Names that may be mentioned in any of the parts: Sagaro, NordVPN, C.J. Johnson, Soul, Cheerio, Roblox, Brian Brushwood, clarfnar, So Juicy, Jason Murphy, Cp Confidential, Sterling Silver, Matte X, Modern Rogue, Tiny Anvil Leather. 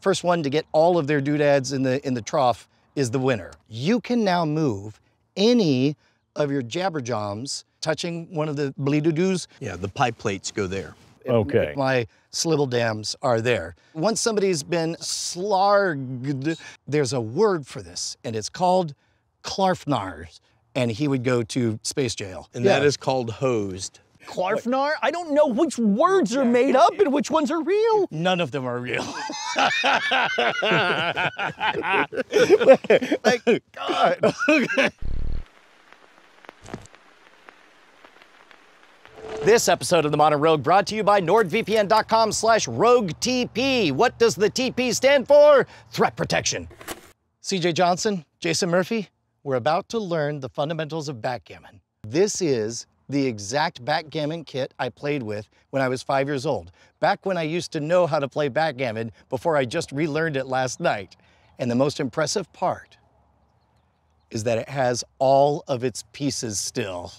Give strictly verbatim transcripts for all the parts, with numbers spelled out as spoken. First one to get all of their doodads in the, in the trough is the winner. You can now move any of your jabberjoms touching one of the bleedoodoos. Yeah, the pie plates go there. Okay. My slivel dams are there. Once somebody's been slarged, there's a word for this, and it's called clarfnars, and he would go to space jail. And yeah. That is called hosed. Clarfnar? I don't know which words are made up and which ones are real. None of them are real. Like, God. This episode of The Modern Rogue brought to you by nord V P N dot com slash rogue T P. What does the T P stand for? Threat protection. C J Johnson, Jason Murphy, we're about to learn the fundamentals of backgammon. This is the exact backgammon kit I played with when I was five years old, back when I used to know how to play backgammon before I just relearned it last night. And the most impressive part is that it has all of its pieces still.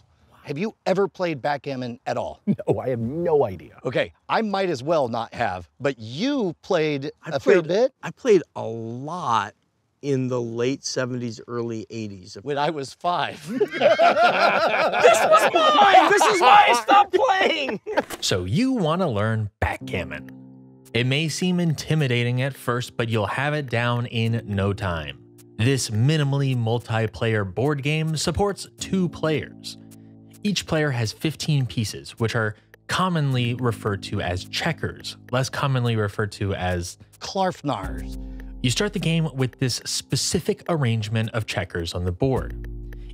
Have you ever played backgammon at all? No, I have no idea. Okay, I might as well not have, but you played I a played, fair bit? I played a lot in the late seventies, early eighties. When I was five. This was mine! This is why I stopped playing! So you want to learn backgammon. It may seem intimidating at first, but you'll have it down in no time. This minimally multiplayer board game supports two players. Each player has fifteen pieces, which are commonly referred to as checkers, less commonly referred to as clarfnars. You start the game with this specific arrangement of checkers on the board.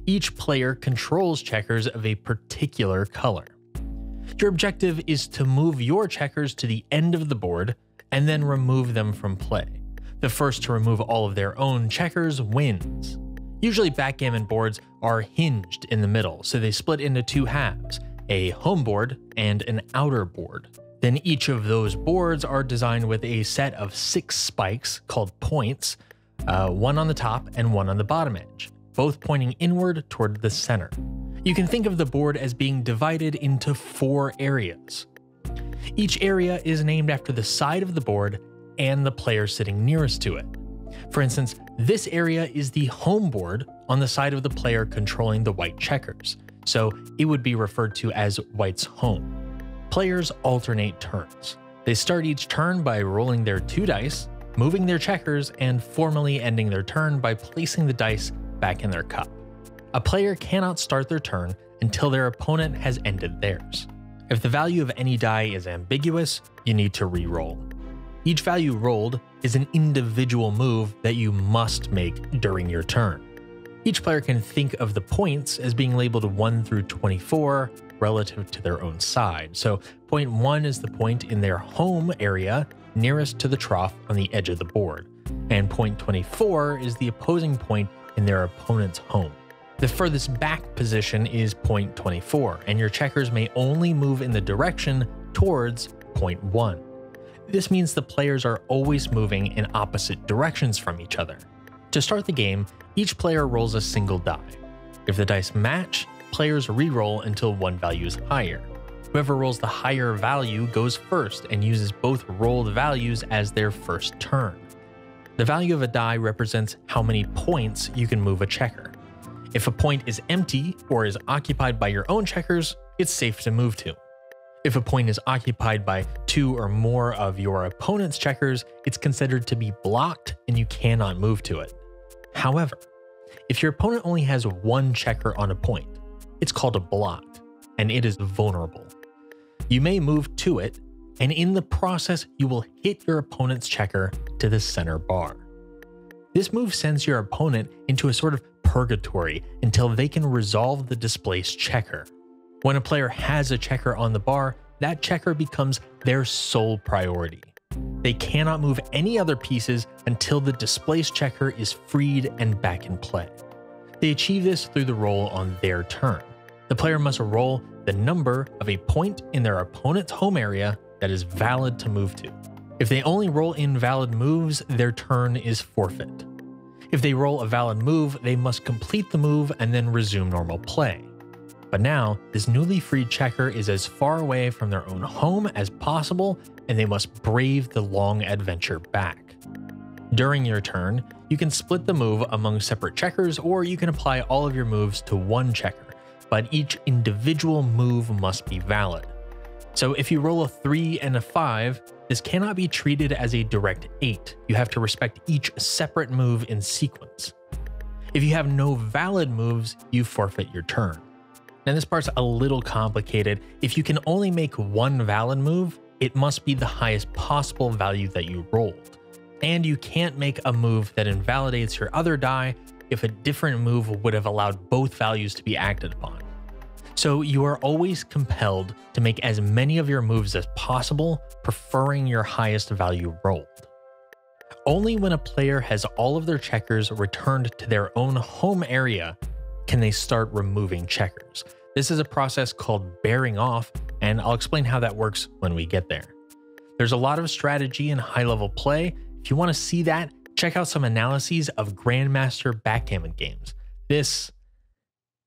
Each player controls checkers of a particular color. Your objective is to move your checkers to the end of the board and then remove them from play. The first to remove all of their own checkers wins. Usually backgammon boards are hinged in the middle, so they split into two halves, a home board and an outer board. Then each of those boards are designed with a set of six spikes called points, uh, one on the top and one on the bottom edge, both pointing inward toward the center. You can think of the board as being divided into four areas. Each area is named after the side of the board and the player sitting nearest to it. For instance, this area is the home board on the side of the player controlling the white checkers, so it would be referred to as White's home. Players alternate turns. They start each turn by rolling their two dice, moving their checkers, and formally ending their turn by placing the dice back in their cup. A player cannot start their turn until their opponent has ended theirs. If the value of any die is ambiguous, you need to re-roll. Each value rolled is an individual move that you must make during your turn. Each player can think of the points as being labeled one through twenty-four relative to their own side. So point one is the point in their home area nearest to the trough on the edge of the board, and point twenty-four is the opposing point in their opponent's home. The furthest back position is point twenty-four, and your checkers may only move in the direction towards point one. This means the players are always moving in opposite directions from each other. To start the game, each player rolls a single die. If the dice match, players re-roll until one value is higher. Whoever rolls the higher value goes first and uses both rolled values as their first turn. The value of a die represents how many points you can move a checker. If a point is empty or is occupied by your own checkers, it's safe to move to. If a point is occupied by two or more of your opponent's checkers, it's considered to be blocked and you cannot move to it. However, if your opponent only has one checker on a point, it's called a block, and it is vulnerable. You may move to it, and in the process, you will hit your opponent's checker to the center bar. This move sends your opponent into a sort of purgatory until they can resolve the displaced checker. When a player has a checker on the bar, that checker becomes their sole priority. They cannot move any other pieces until the displaced checker is freed and back in play. They achieve this through the roll on their turn. The player must roll the number of a point in their opponent's home area that is valid to move to. If they only roll invalid moves, their turn is forfeit. If they roll a valid move, they must complete the move and then resume normal play. But now, this newly freed checker is as far away from their own home as possible, and they must brave the long adventure back. During your turn, you can split the move among separate checkers, or you can apply all of your moves to one checker, but each individual move must be valid. So if you roll a three and a five, this cannot be treated as a direct eight. You have to respect each separate move in sequence. If you have no valid moves, you forfeit your turn. Now this part's a little complicated. If you can only make one valid move, it must be the highest possible value that you rolled. And you can't make a move that invalidates your other die if a different move would have allowed both values to be acted upon. So you are always compelled to make as many of your moves as possible, preferring your highest value rolled. Only when a player has all of their checkers returned to their own home area can they start removing checkers. This is a process called bearing off, and I'll explain how that works when we get there. There's a lot of strategy in high-level play. If you want to see that, check out some analyses of Grandmaster backgammon games. This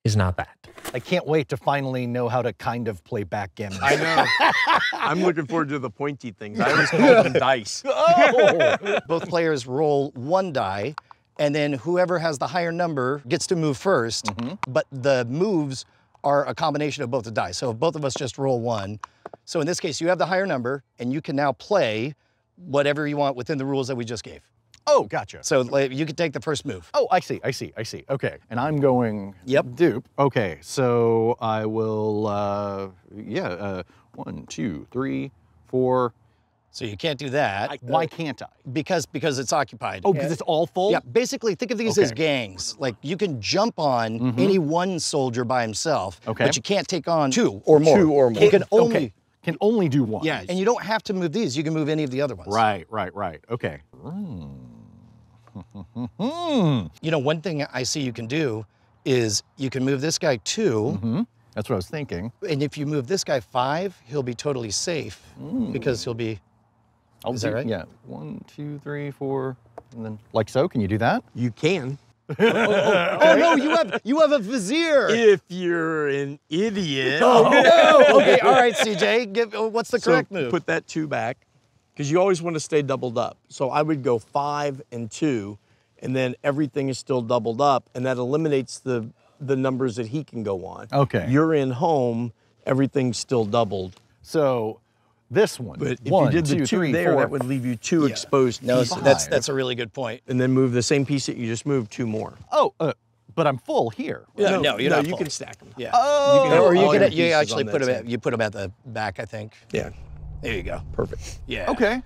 is not that. I can't wait to finally know how to kind of play backgammon. I know. I'm looking forward to the pointy things. I always call them dice. Oh. Both players roll one die, and then whoever has the higher number gets to move first, mm-hmm. but the moves are a combination of both the dice. So if both of us just roll one. So in this case, you have the higher number, and you can now play whatever you want within the rules that we just gave. Oh, gotcha. So like, you can take the first move. Oh, I see, I see, I see. Okay, and I'm going yep. dupe. Okay, so I will, uh, yeah, uh, one, two, three, four. So you can't do that. I, why can't I? Because because it's occupied. Oh, because yeah. it's all full? Yeah, basically think of these okay. as gangs. Like you can jump on mm-hmm. any one soldier by himself, okay. but you can't take on two or more. Two or more. You can only, okay. can only do one. Yeah, and you don't have to move these. You can move any of the other ones. Right, right, right, okay. You know, one thing I see you can do is you can move this guy two. Mm-hmm. That's what I was thinking. And if you move this guy five, he'll be totally safe mm. because he'll be... I'll Is do, that right? Yeah. One, two, three, four, and then like so. Can you do that? You can. oh, oh, oh, oh no! You have you have a vizier. If you're an idiot. Oh no! Okay, all right, C J. Give, what's the so correct move? Put that two back, because you always want to stay doubled up. So I would go five and two, and then everything is still doubled up, and that eliminates the the numbers that he can go on. Okay. You're in home. Everything's still doubled. So. This one. But if one, you did the two, two three, there, four. That would leave you two yeah. exposed. No, so that's that's a really good point. And then move the same piece that you just moved two more. Oh, uh, but I'm full here. Yeah, no, no, you're no, not you full. Can stack them. Yeah. Oh, you can or you can you actually put them at, you put them at the back, I think. Yeah. There you go. Perfect. Yeah. Okay.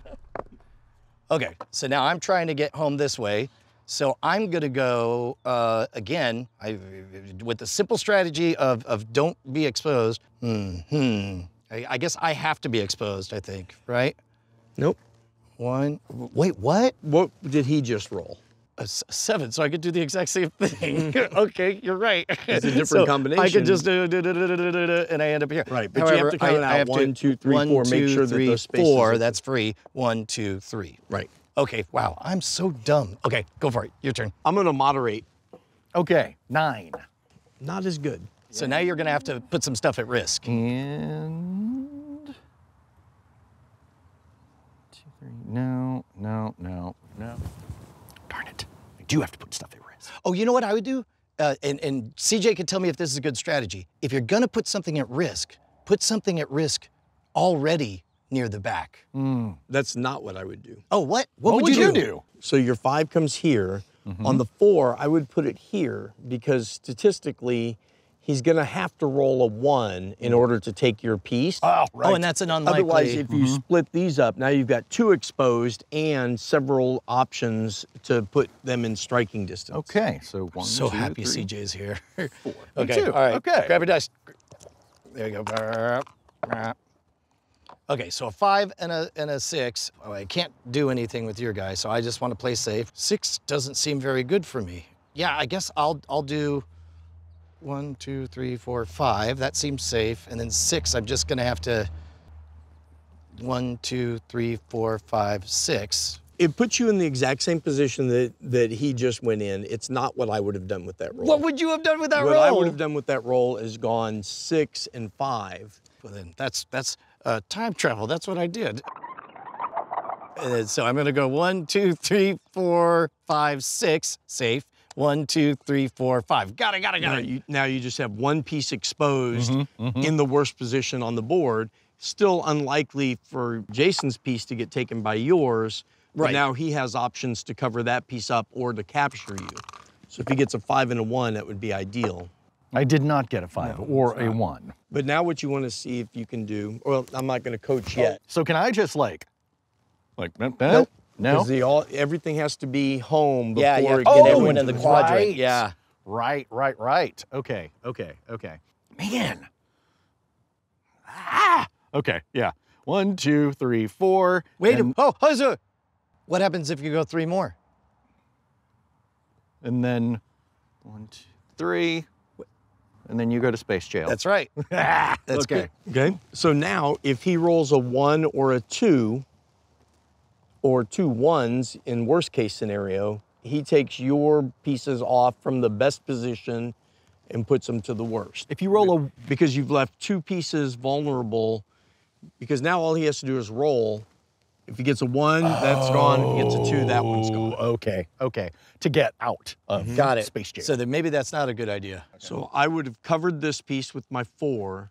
Okay. So now I'm trying to get home this way. So I'm gonna go uh, again I, with the simple strategy of of don't be exposed. Hmm. Hmm. I guess I have to be exposed, I think, right? Nope. One, wait, what? What did he just roll? A seven, so I could do the exact same thing. Okay, you're right. It's a different so combination. I could just do, do, do, do, do, do, do, and I end up here. Right, but however, you have to count I, out one, two, three, one, four, two, make sure three, that those spaces four, are... that's free. One, two, three. Right. Okay, wow, I'm so dumb. Okay, go for it, your turn. I'm gonna moderate. Okay, nine. Not as good. So now you're gonna have to put some stuff at risk. And two, three, no, no, no, no. Darn it, I do have to put stuff at risk. Oh, you know what I would do? Uh, and, and C J could tell me if this is a good strategy. If you're gonna put something at risk, put something at risk already near the back. Mm. That's not what I would do. Oh, what? What, what would, would you do? do? So your five comes here. Mm-hmm. On the four, I would put it here because statistically, he's gonna have to roll a one in order to take your piece. Oh, right. Oh, and that's an unlikely. Otherwise, if mm-hmm. you split these up, now you've got two exposed and several options to put them in striking distance. Okay, so one, so two, happy three, C J's here. Four. Okay, two. All right, okay. Grab your dice. There you go. Okay, so a five and a, and a six. Oh, I can't do anything with your guy, so I just wanna play safe. Six doesn't seem very good for me. Yeah, I guess I'll, I'll do, one, two, three, four, five. That seems safe. And then six, I'm just gonna have to, one, two, three, four, five, six. It puts you in the exact same position that, that he just went in. It's not what I would have done with that roll. What would you have done with that roll? What I would have done with that roll is gone six and five. Well then, that's, that's uh, time travel. That's what I did. And so I'm gonna go one, two, three, four, five, six, safe. One, two, three, four, five. Got it, got it, got now it. You, now you just have one piece exposed mm-hmm, mm-hmm. in the worst position on the board. Still unlikely for Jason's piece to get taken by yours. Right. But now he has options to cover that piece up or to capture you. So if he gets a five and a one, that would be ideal. I did not get a five no, or a one. But now what you want to see if you can do, well, I'm not going to coach yet. So can I just like, like, nope. nope. No, because everything has to be home before yeah, yeah. Get oh, everyone in the quadrant. Right. Yeah, right, right, right. Okay, okay, okay. Man. Ah. Okay, yeah. One, two, three, four. Wait and, a oh, huzzah. What happens if you go three more? And then one, two, three, and then you go to space jail. That's right. That's okay. Good. Okay. So now, if he rolls a one or a two. Or two ones in worst case scenario, he takes your pieces off from the best position and puts them to the worst. If you roll a, because you've left two pieces vulnerable, because now all he has to do is roll. If he gets a one, oh, that's gone. If he gets a two, that one's gone. Okay, okay. To get out of mm-hmm. Got it. Space jam. So then maybe that's not a good idea. Okay. So I would have covered this piece with my four,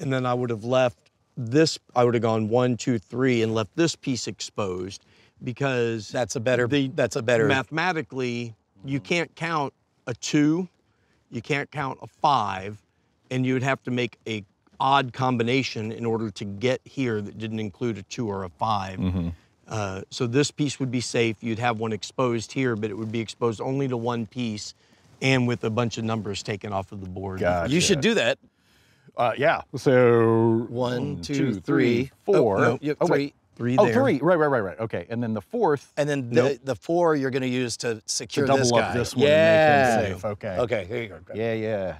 and then I would have left this, I would have gone one, two, three, and left this piece exposed because that's a better. The, that's a better. Mathematically, you can't count a two, you can't count a five, and you would have to make a odd combination in order to get here that didn't include a two or a five. Mm-hmm. uh, so this piece would be safe. You'd have one exposed here, but it would be exposed only to one piece, and with a bunch of numbers taken off of the board. Gotcha. You should do that. Uh, yeah, so one, two, two three, four. Oh, no, yep, oh, three, three there. Oh, three, right, right, right, right, okay. And then the fourth. And then the, nope. the four you're gonna use to secure to this guy. Double up this one yeah. and make him safe, okay. Okay, here you go. Yeah, yeah.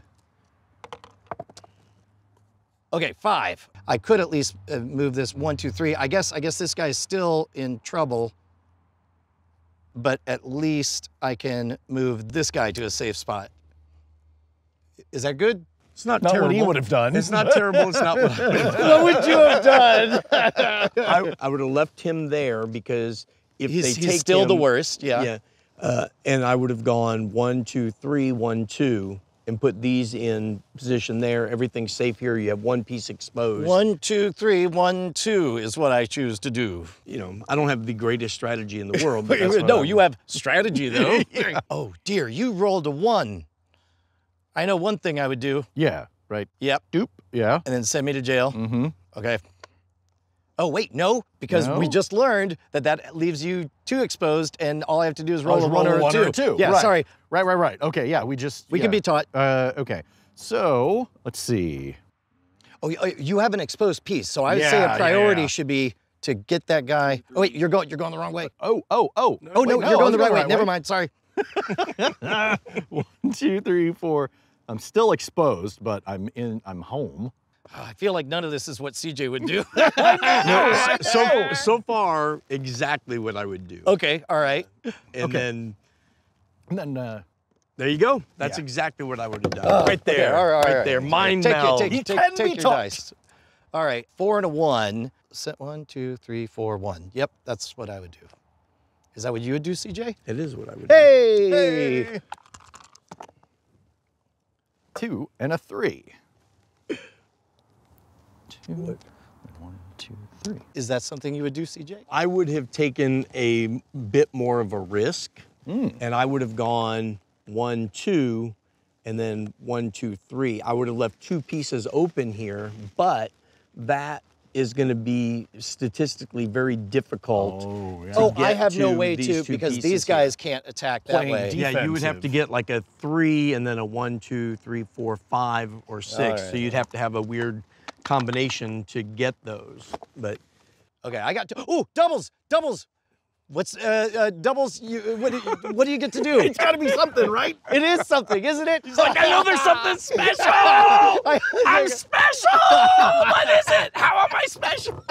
Okay, five. I could at least move this one, two, three. I guess, I guess this guy's still in trouble, but at least I can move this guy to a safe spot. Is that good? It's not, not terrible. What he would have done. It's not terrible. It's not what I would have done. What would you have done? I, I would have left him there because if he's, they he's take still him, the worst. Yeah. yeah uh, and I would have gone one, two, three, one, two, and put these in position there. Everything's safe here. You have one piece exposed. One, two, three, one, two is what I choose to do. You know, I don't have the greatest strategy in the world. But no, you have strategy though. Oh dear, you rolled a one. I know one thing I would do. Yeah, right. Yep. Doop. Yeah. And then send me to jail. Mm-hmm. Okay. Oh, wait, no, because no. we just learned that that leaves you two exposed, and all I have to do is roll, oh, a, roll one a one or a two. Or two. Yeah, right. sorry. Right, right, right. Okay, yeah, we just- We yeah. can be taught. Uh, okay, so let's see. Oh, you have an exposed piece, so I would yeah, say a priority yeah. should be to get that guy. Oh, wait, you're going, you're going the wrong way. Oh, oh, oh. No, oh, no, wait, no, you're going the right, going right way. way. Never mind, sorry. One, two, three, four. I'm still exposed, but I'm in. I'm home. I feel like none of this is what C J would do. no, so so far, exactly what I would do. Okay, all right. And okay. then, and then, uh, there you go. That's yeah. exactly what I would have done. Oh, right there, okay, all right, right, right, right there. Mind meld. Take, take, take, take, take your taught. dice. All right, four and a one. Set one, two, three, four, one. Yep, that's what I would do. Is that what you would do, C J? It is what I would hey. do. Hey. Two and a three. Two, one, two, three. Is that something you would do, C J? I would have taken a bit more of a risk, mm. and I would have gone one, two, and then one, two, three. I would have left two pieces open here, but that is going to be statistically very difficult. Oh, yeah. to get oh I have no way to because these guys here. can't attack that Playing way. Defensive. Yeah, you would have to get like a three and then a one, two, three, four, five, or six. Right. So you'd have to have a weird combination to get those. But okay, I got to, ooh, doubles, doubles. What's uh, uh, doubles? You, what, do you, what do you get to do? It's got to be something, right? It is something, isn't it? He's like, I know there's something special. I, I'm special. What is it? How am I special?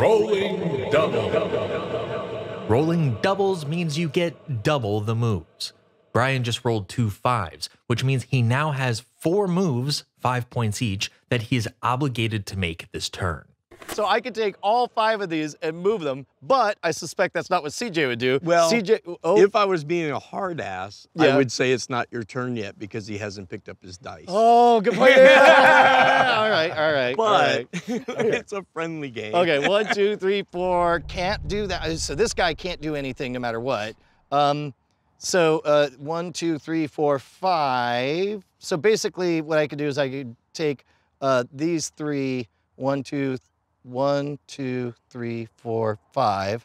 Rolling double. Rolling doubles means you get double the moves. Brian just rolled two fives, which means he now has four moves, five points each, that he is obligated to make this turn. So I could take all five of these and move them, but I suspect that's not what C J would do. Well, C J, oh. if I was being a hard ass, yeah. I would say it's not your turn yet because he hasn't picked up his dice. Oh, good point. Yeah. All right, all right. But all right. Okay. It's a friendly game. Okay, one, two, three, four. Can't do that. So this guy can't do anything no matter what. Um, so uh, one, two, three, four, five. So basically what I could do is I could take uh, these three, one, two, one, two, three, four, five.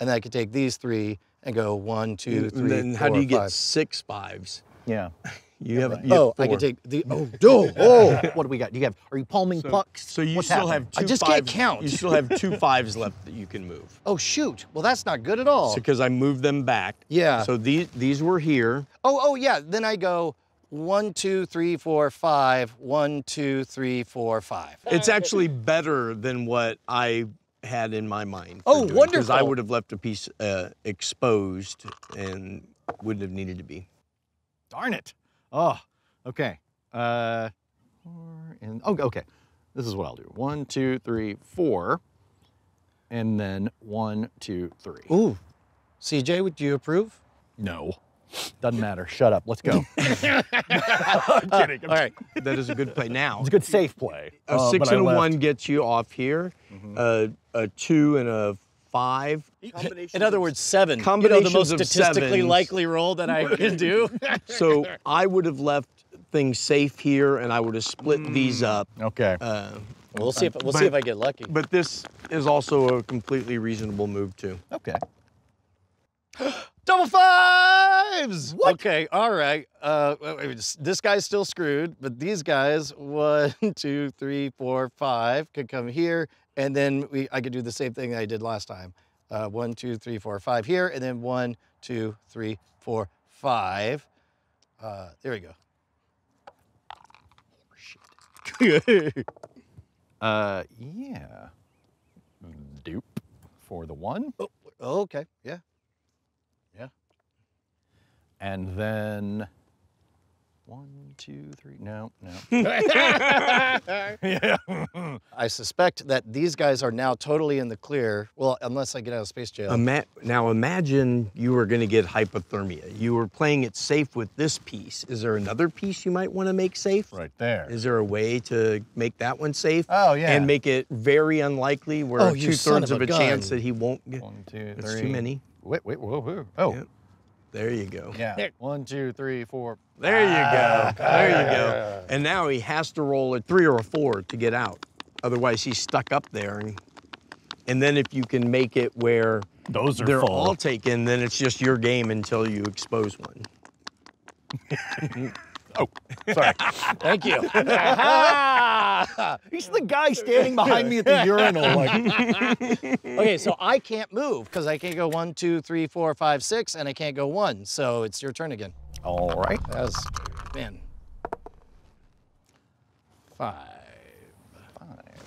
And then I could take these three and go one, two, three, and then four, how do you five. Get six fives? Yeah. You have, you oh, have I can take the, oh, no, oh, what do we got? Do you have, are you palming so, pucks? So you What's still happening? Have two I just fives. Can't count. You still have two fives left that you can move. Oh, shoot. Well, that's not good at all. Because so, I moved them back. Yeah. So these, these were here. Oh, oh, yeah. Then I go one, two, three, four, five. One, two, three, four, five. It's actually better than what I had in my mind. Oh, doing, wonderful. Because I would have left a piece uh, exposed and wouldn't have needed to be. Darn it. Oh, okay. Uh, four and, oh, okay. This is what I'll do. One, two, three, four, and then one, two, three. Ooh, C J, would you approve? No, doesn't matter. Shut up. Let's go. I'm kidding. I'm uh, kidding. All right, that is a good play. Now it's a good safe play. A uh, six and a one gets you off here. Mm-hmm. uh, a two and a. Five. In other words, seven. You know, the most statistically likely roll that I can do. So I would have left things safe here, and I would have split mm. these up. Okay. Uh, we'll see if we'll but, see if I get lucky. But this is also a completely reasonable move too. Okay. Double fives. What? Okay. All right. Uh, this guy's still screwed, but these guys, one, two, three, four, five, could come here. And then we, I could do the same thing that I did last time. Uh, one, two, three, four, five here, and then one, two, three, four, five. Uh, there we go. Oh, shit. uh, yeah. Dupe for the one. Oh, okay, yeah. Yeah. And then one, two, three, no, no. Yeah. I suspect that these guys are now totally in the clear. Well, unless I get out of space jail. Ima- now imagine you were gonna get hypothermia. You were playing it safe with this piece. Is there another piece you might wanna make safe? Right there. Is there a way to make that one safe? Oh, yeah. And make it very unlikely where oh, two-thirds of a, of a chance that he won't get. One, two, three. That's too many. Wait, wait, whoa, whoa. Oh. Yeah. There you go. Yeah. There. One, two, three, four. There you go. There you go. And now he has to roll a three or a four to get out. Otherwise, he's stuck up there. And, and then if you can make it where those are they're full. All taken, then it's just your game until you expose one. Oh, sorry. Thank you. He's the guy standing behind me at the urinal. Like. Okay, so I can't move because I can't go one, two, three, four, five, six, and I can't go one. So it's your turn again. All right. That was, man. Five. Five.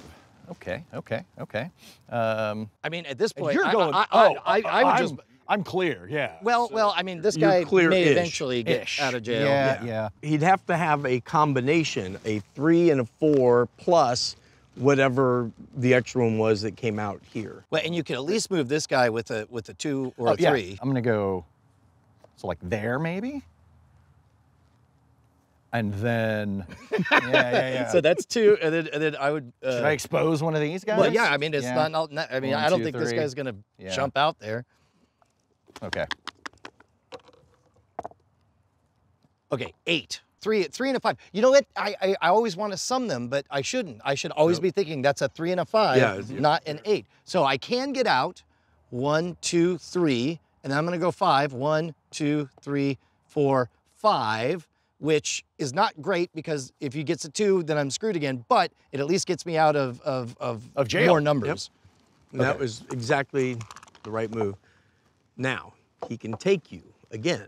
Okay, okay, okay. Um, I mean, at this point, you're I, going, I, I, oh, I, I, I would I'm, just. I'm clear, yeah. Well, so well, I mean, this guy may eventually get ish. out of jail. Yeah, yeah, yeah. He'd have to have a combination, a three and a four plus whatever the extra one was that came out here. Well, and you can at least move this guy with a with a two or oh, a three. Yeah. I'm gonna go, so like there maybe? And then, yeah, yeah, yeah. So that's two, and then, and then I would. Uh, Should I expose one of these guys? Well, yeah, I mean, it's yeah. not, not, I mean, one, I don't two, think three. This guy's gonna yeah. jump out there. Okay. Okay, eight. Three, three and a five. You know what? I, I, I always want to sum them, but I shouldn't. I should always nope. be thinking that's a three and a five, yeah, not an eight. So I can get out. One, two, three, and I'm going to go five. One, two, three, four, five, which is not great because if he gets a two, then I'm screwed again, but it at least gets me out of, of, of, of jail. More numbers. Yep. Okay. That was exactly the right move. Now, he can take you again.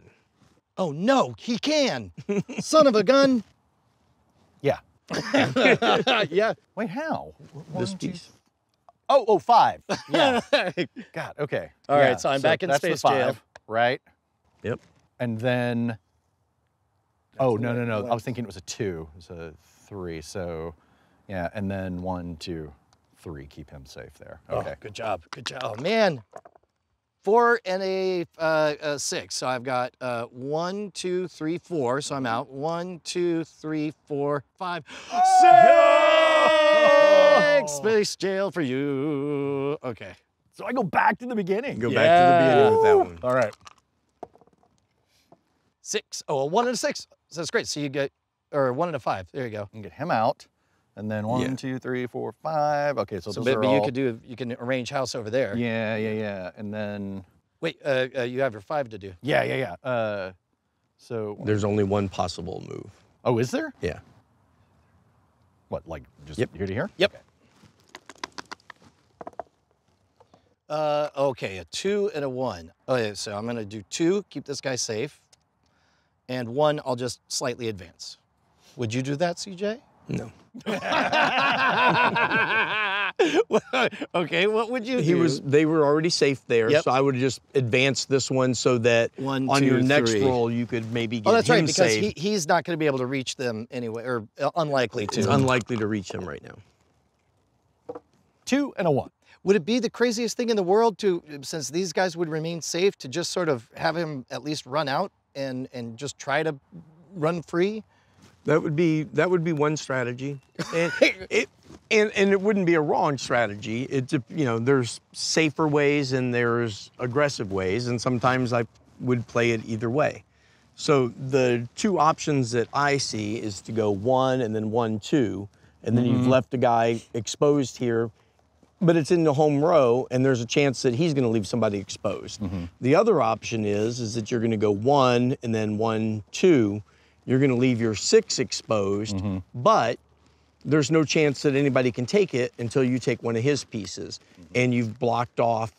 Oh no, he can! Son of a gun! Yeah. Yeah. Wait, how? One, this piece. Two... Oh, oh, five. Yeah. God, okay. All yeah. right, so I'm so back in space jail. Right? Yep. And then, that's oh, no, no, no, I was thinking it was a two, it was a three, so, yeah, and then one, two, three. Keep him safe there. Okay. Oh, good job. Good job. Oh, man. Four and a, uh, a six. So I've got uh, one, two, three, four. So I'm out. One, two, three, four, five, oh! six. Oh. Space jail for you. Okay. So I go back to the beginning. Go yeah. back to the beginning with that one. All right. Six. Oh, a one and a six. So that's great. So you get, or one and a five. There you go. You can get him out. And then one, yeah. two, three, four, five. Okay, so, so those but, are but you all... could do. You can arrange house over there. Yeah, yeah, yeah. And then wait, uh, uh, you have your five to do. Yeah, yeah, yeah. Uh, so there's only one possible move. Oh, is there? Yeah. What, like just yep. here to here? Yep. Okay. Uh, okay, a two and a one. Okay, so I'm gonna do two. Keep this guy safe. And one, I'll just slightly advance. Would you do that, C J? No. Okay, what would you do? He was, they were already safe there, yep. so I would just advance this one so that one, on two, your next three. roll you could maybe get him saved. Oh, that's right, because he, he's not going to be able to reach them anyway, or uh, unlikely to. It's unlikely to reach them right now. Two and a one. Would it be the craziest thing in the world to, since these guys would remain safe, to just sort of have him at least run out and, and just try to run free? That would be that would be one strategy, and it and, and it wouldn't be a wrong strategy. It's you know there's safer ways and there's aggressive ways, and sometimes I would play it either way. So the two options that I see is to go one and then one two, and then mm-hmm. you've left a guy exposed here, but it's in the home row, and there's a chance that he's going to leave somebody exposed. Mm-hmm. The other option is is that you're going to go one and then one two. You're gonna leave your six exposed, mm-hmm. but there's no chance that anybody can take it until you take one of his pieces, mm-hmm. and you've blocked off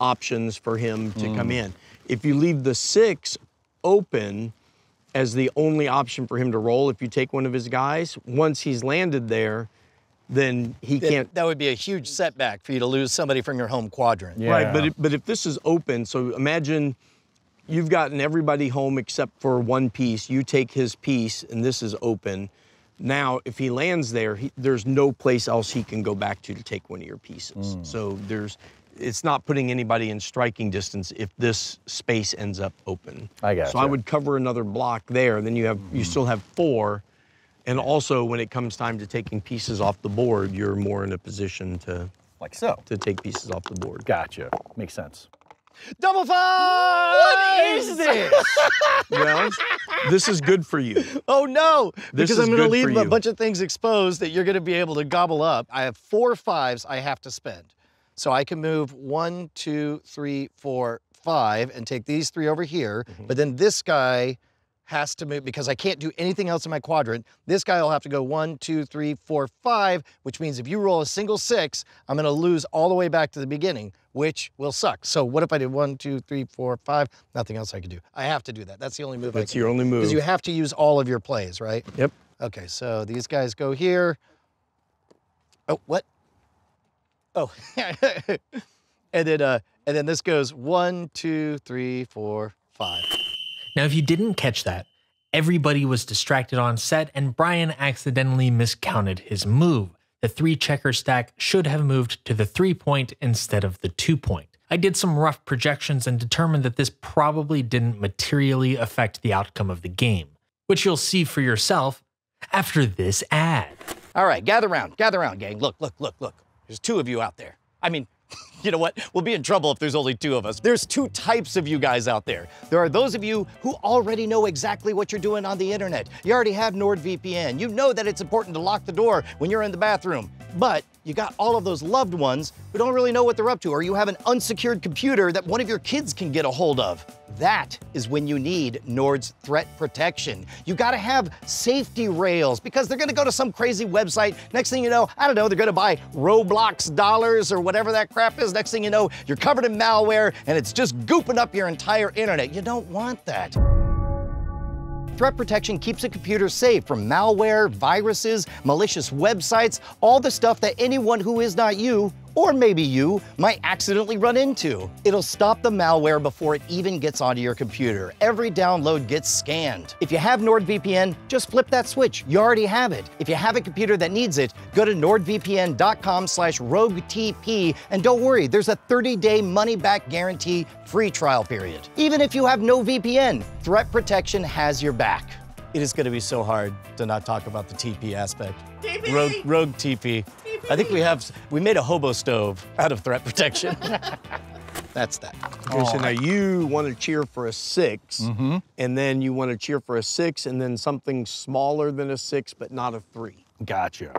options for him to mm-hmm. come in. If you leave the six open as the only option for him to roll, if you take one of his guys, once he's landed there, then he it, can't. That would be a huge setback for you to lose somebody from your home quadrant. Yeah. Right, but, it, but if this is open, so imagine you've gotten everybody home except for one piece. You take his piece, and this is open. Now, if he lands there, he, there's no place else he can go back to to take one of your pieces. Mm. So there's, it's not putting anybody in striking distance if this space ends up open. I got it. So I would cover another block there. Then you have, mm. you still have four. And also, when it comes time to taking pieces off the board, you're more in a position to, like so, to take pieces off the board. Gotcha. Makes sense. Double five! What is this? Well, this is good for you. Oh no, this because I'm gonna leave a bunch of things exposed that you're gonna be able to gobble up. I have four fives I have to spend. So I can move one, two, three, four, five, and take these three over here, mm-hmm. but then this guy has to move, because I can't do anything else in my quadrant, this guy will have to go one, two, three, four, five, which means if you roll a single six, I'm gonna lose all the way back to the beginning, which will suck. So what if I did one, two, three, four, five? Nothing else I could do. I have to do that. That's the only move That's I can do. That's your only move. Because you have to use all of your plays, right? Yep. Okay, so these guys go here. Oh, what? Oh. and then uh, and then this goes one, two, three, four, five. Now, if you didn't catch that, everybody was distracted on set and Brian accidentally miscounted his move. The three checker stack should have moved to the three point instead of the two point. I did some rough projections and determined that this probably didn't materially affect the outcome of the game, which you'll see for yourself after this ad. All right, gather round, gather round, gang. Look, look, look, look. There's two of you out there. I mean, you know what? We'll be in trouble if there's only two of us. There's two types of you guys out there. There are those of you who already know exactly what you're doing on the internet. You already have Nord V P N. You know that it's important to lock the door when you're in the bathroom. But you got all of those loved ones who don't really know what they're up to, or you have an unsecured computer that one of your kids can get a hold of. That is when you need Nord's threat protection. You gotta have safety rails, because they're gonna go to some crazy website. Next thing you know, I don't know, they're gonna buy Roblox dollars or whatever that crap is. Next thing you know, you're covered in malware and it's just gooping up your entire internet. You don't want that. Threat protection keeps a computer safe from malware, viruses, malicious websites, all the stuff that anyone who is not you or maybe you might accidentally run into. It'll stop the malware before it even gets onto your computer. Every download gets scanned. If you have NordVPN, just flip that switch. You already have it. If you have a computer that needs it, go to nord V P N dot com slash rogue T P, and don't worry, there's a thirty day money-back guarantee free trial period. Even if you have no V P N, threat protection has your back. It is going to be so hard to not talk about the T P aspect. T P. Rogue, rogue T P. T P. I think we have, we made a hobo stove out of threat protection. That's that. Okay, so now you want to cheer for a six, mm-hmm. and then you want to cheer for a six, and then something smaller than a six, but not a three. Gotcha.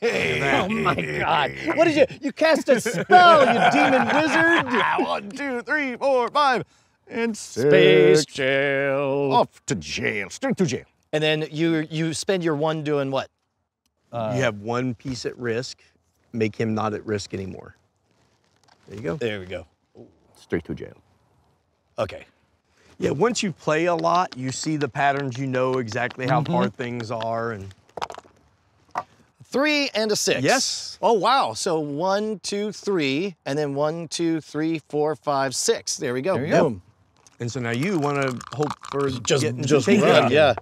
Hey! Oh my God! What did you? You cast a spell, you demon wizard! One, two, three, four, five, and space six. Jail. Off to jail, straight to jail. And then you you spend your one doing what? Uh, you have one piece at risk. Make him not at risk anymore. There you go. There we go. Straight to jail. Okay. Yeah. Once you play a lot, you see the patterns. You know exactly how mm-hmm. far things are and. Three and a six. Yes. Oh, wow. So one, two, three, and then one, two, three, four, five, six. There we go. There you Boom. Go. And so now you want to hope for just getting just run. Out. Yeah.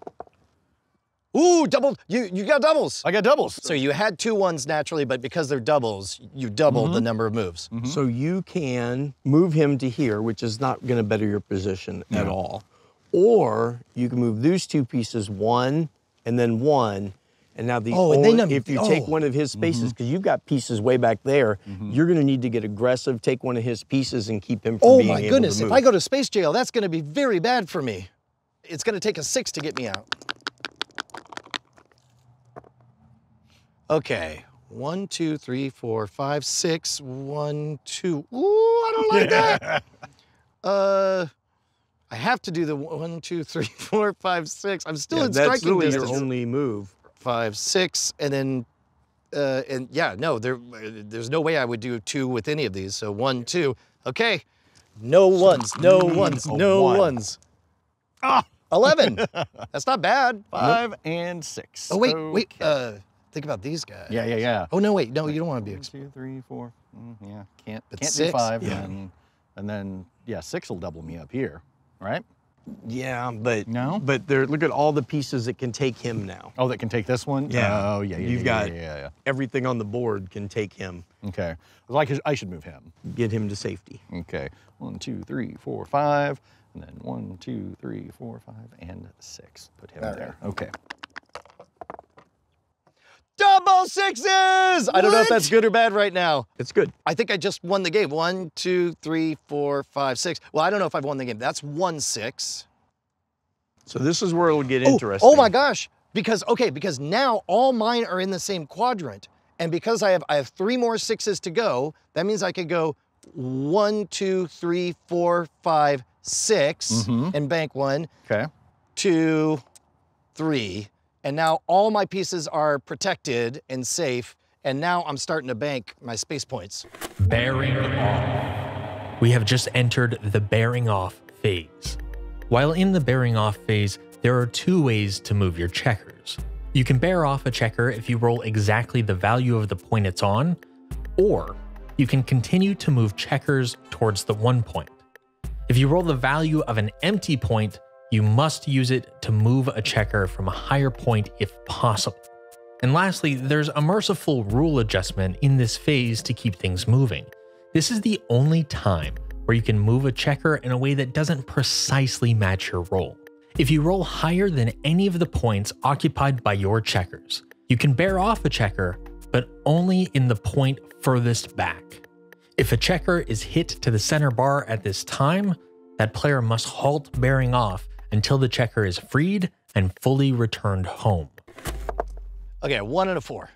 Ooh, double. You you got doubles. I got doubles. So you had two ones naturally, but because they're doubles, you doubled mm-hmm. the number of moves. Mm-hmm. So you can move him to here, which is not going to better your position no. at all, or you can move those two pieces one and then one. And now the oh, only, and then, if you oh. take one of his spaces, because mm-hmm. you've got pieces way back there, mm-hmm. you're going to need to get aggressive, take one of his pieces, and keep him from oh being able to move. Oh my goodness, if I go to space jail, that's going to be very bad for me. It's going to take a six to get me out. Okay, one, two, three, four, five, six, one, two. Ooh, I don't like that. Uh... I have to do the one, two, three, four, five, six. I'm still yeah, in striking distance. That's really your only move. Five, six, and then, uh, and yeah, no, there, there's no way I would do two with any of these. So one, two, okay. No ones, no ones, no one. ones. Ah, eleven. That's not bad. Five nope. and six. Oh wait, okay. wait. Uh, think about these guys. Yeah, yeah, yeah. Oh no, wait, no, you don't want to be. One, two, three, four. Mm, yeah, can't. But can't six? do five. Yeah. And, and then yeah, six will double me up here, right? Yeah, but no, but there. Look at all the pieces that can take him now. Oh, that can take this one. Yeah. Oh, yeah. yeah You've yeah, got yeah, yeah, yeah. everything on the board can take him. Okay. Like I should move him. Get him to safety. Okay. One, two, three, four, five, and then one, two, three, four, five, and six. Put him all there. Right. Okay. Double sixes! What? I don't know if that's good or bad right now. It's good. I think I just won the game. One, two, three, four, five, six. Well, I don't know if I've won the game. That's one six. So this is where it'll get oh, interesting. Oh my gosh, because, okay, because now all mine are in the same quadrant. And because I have, I have three more sixes to go, that means I could go one, two, three, four, five, six, mm-hmm. and bank one, okay. two, three. And now all my pieces are protected and safe, and now I'm starting to bank my space points. Bearing off. We have just entered the bearing off phase. While in the bearing off phase, there are two ways to move your checkers. You can bear off a checker if you roll exactly the value of the point it's on, or you can continue to move checkers towards the one point. If you roll the value of an empty point, you must use it to move a checker from a higher point if possible. And lastly, there's a merciful rule adjustment in this phase to keep things moving. This is the only time where you can move a checker in a way that doesn't precisely match your roll. If you roll higher than any of the points occupied by your checkers, you can bear off a checker, but only in the point furthest back. If a checker is hit to the center bar at this time, that player must halt bearing off until the checker is freed and fully returned home. Okay, one and a four.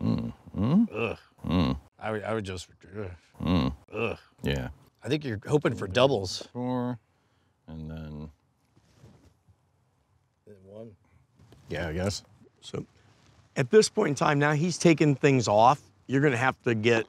Mm. Mm. Ugh. Mm. I would, I would just. Ugh. Mm. Ugh. Yeah. I think you're hoping for doubles. Four, and then. And one. Yeah, I guess. So, at this point in time, now he's taking things off. You're gonna have to get.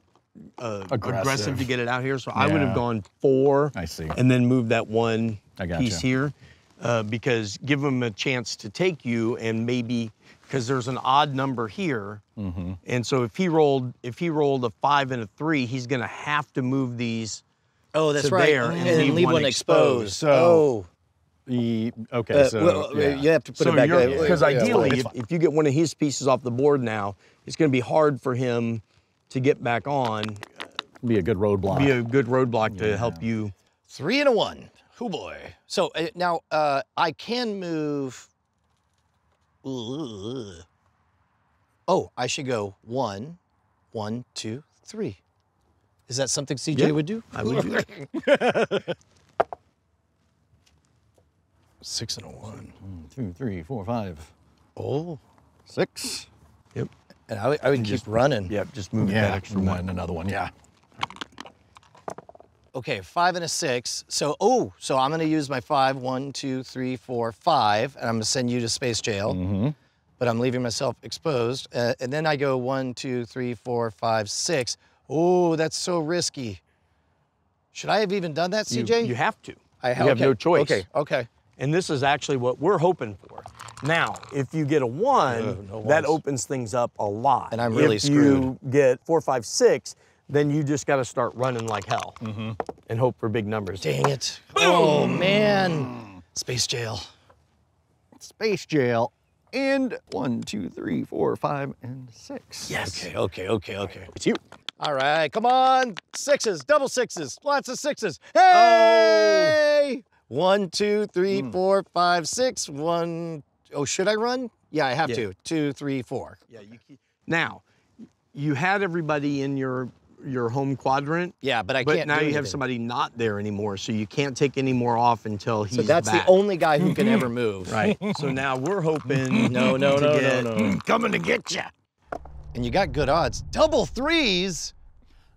Uh, aggressive. aggressive to get it out here, so yeah. I would have gone four. I see. And then move that one I got piece you. here, uh, because give him a chance to take you and maybe because there's an odd number here. Mm-hmm. And so if he rolled if he rolled a five and a three, he's going to have to move these oh, that's to right. there and, and leave, leave one, one exposed. exposed. So, oh. E, okay, uh, so well, yeah. you have to put so it back there. Because yeah, ideally, yeah, if, if you get one of his pieces off the board now, it's going to be hard for him to get back on. Be a good roadblock. Be a good roadblock yeah. to help you. Three and a one. Oh boy. So uh, now uh, I can move. Ugh. Oh, I should go one, one, two, three. Is that something C J yeah, would do? I would do that. Six and a one. One, two, three, four, five. Oh. Six. Yep. And I, I would and keep just, running. Yep, just move yeah, back from one and another one, yeah. Okay, five and a six. So, oh, so I'm gonna use my five. One, two, three, four, five, and I'm gonna send you to space jail. Mm-hmm. But I'm leaving myself exposed. Uh, and then I go one, two, three, four, five, six. Oh, that's so risky. Should I have even done that, C J? You, you have to. I ha you have okay. no choice. Okay, okay. And this is actually what we're hoping for. Now, if you get a one, uh, no that opens things up a lot. And I'm really if screwed. If you get four, five, six, then you just gotta start running like hell mm-hmm. and hope for big numbers. Dang it. Boom. Oh, man. Space jail. Space jail. And one, two, three, four, five, and six. Yes. Okay, okay, okay, okay. It's you. All right, come on. Sixes, double sixes, lots of sixes. Hey! Oh. One, two, three, mm. four, five, six, one. Oh, should I run? Yeah, I have yeah. to. Two, three, four. Yeah, you keep. Now, you had everybody in your your home quadrant. Yeah, but I but can't. But now do you have somebody not there anymore, so you can't take any more off until he's back. So that's back. the only guy who can ever move. Right. So now we're hoping. no, no, to no, get, no, no, no. Coming to get you. And you got good odds. Double threes.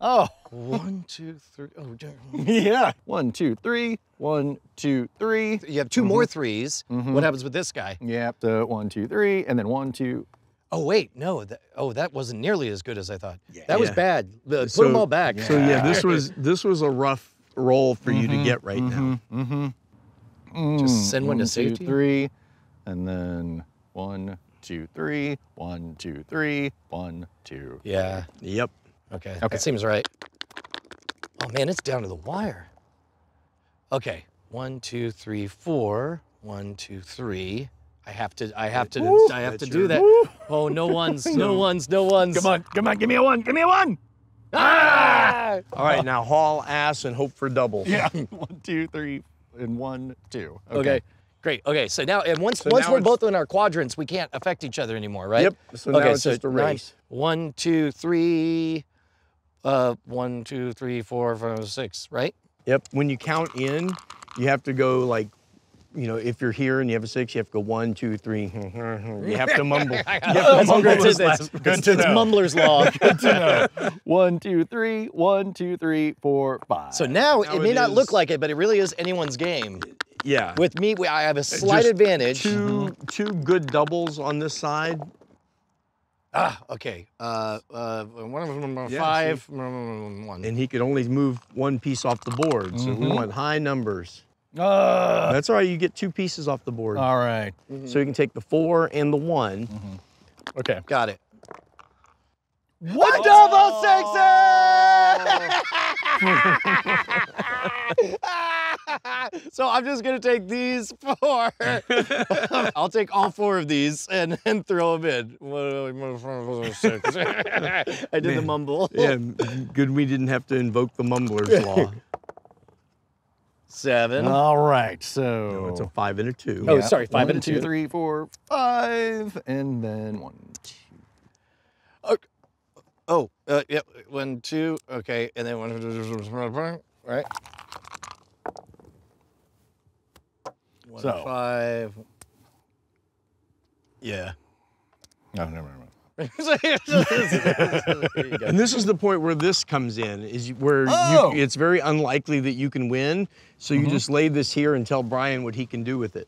Oh. One, two, three. Oh, damn. Yeah. One, two, three. One, two, three. You have two mm-hmm. more threes. Mm-hmm. What happens with this guy? Yeah, the one, two, three, and then one, two. Oh, wait, no. That, oh, that wasn't nearly as good as I thought. Yeah. That was yeah. bad. Put so, them all back. So, yeah, this was this was a rough roll for mm-hmm. you to get right mm-hmm. now. Mm-hmm. Mm-hmm. Just send one, one to safety. Two, three, and then one, two, three. One, two, three. One, two. Yeah. Yep. Okay. Okay. That seems right. Oh, man, it's down to the wire. Okay, one, two, three, four. One, two, three. I have to, I have to, Woo, I have to do that. Woo. Oh, no ones, no ones, no ones. Come on, come on, give me a one, give me a one. Ah! All right, now haul ass and hope for doubles. Yeah, one, two, three, and one, two. Okay. Okay. Great. Okay, so now and once so once now we're both in our quadrants, we can't affect each other anymore, right? Yep. So okay, now it's so just a race. Nine, one, two, three, uh, one, two, three, four, five, six, right? Yep. When you count in, you have to go like, you know, if you're here and you have a six, you have to go one, two, three. You have to mumble. You have to mumble this last. Good to know. It's mumbler's law. Good to know. One, two, three, one, two, three, four, five. So now, now it may it not is... look like it, but it really is anyone's game. Yeah. With me, I have a slight Just advantage. Two, two good doubles on this side. Ah, okay. Uh, uh, one of them, yeah, five, see? One. And he could only move one piece off the board, mm-hmm. so we want high numbers. Uh, That's all right, you get two pieces off the board. All right. Mm-hmm. So you can take the four and the one. Mm-hmm. Okay. Got it. What? Double sixes! So I'm just gonna take these four. I'll take all four of these and, and throw them in. I did Man. the mumble. Yeah, good we didn't have to invoke the mumbler's law. Seven. All right, so. No, it's a five and a two. Yeah. Oh, sorry, five one, and a two. Two, three, four, five, and then one, two. Okay. Oh, uh, yep, yeah, one, two, okay, and then one, right? One, so. Five. Yeah. No, never mind. And this is the point where this comes in, is where oh. you, it's very unlikely that you can win, so mm-hmm. you just lay this here and tell Brian what he can do with it.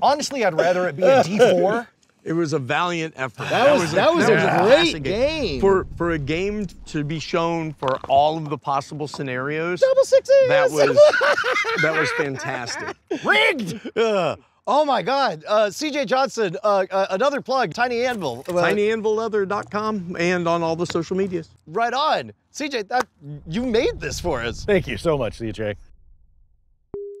Honestly, I'd rather it be a D four It was a valiant effort. That, that was, was a, that was that a great game. For for a game to be shown for all of the possible scenarios. Double six. That was that was fantastic. Rigged. Uh, oh my God. Uh, C J Johnson. Uh, uh, another plug. Tiny Anvil. Uh, Tiny Anvil Leather dot com and on all the social medias. Right on. C J, that you made this for us. Thank you so much, C J.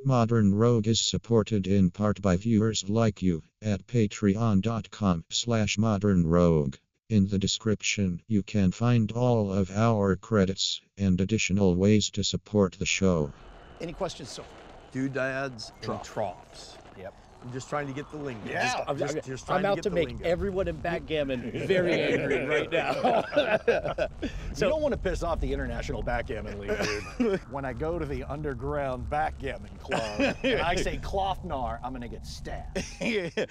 Modern Rogue is supported in part by viewers like you at patreon.com slash modern rogue. In the description, you can find all of our credits and additional ways to support the show. Any questions so far? Doodads and troughs. Yep. I'm just trying to get the lingo. Yeah. Just, I'm, just, just I'm out to, to make lingo. Everyone in backgammon very angry right now. So, you don't want to piss off the International Backgammon League, dude. When I go to the underground backgammon club and I say Klofnar, I'm going to get stabbed. Yeah.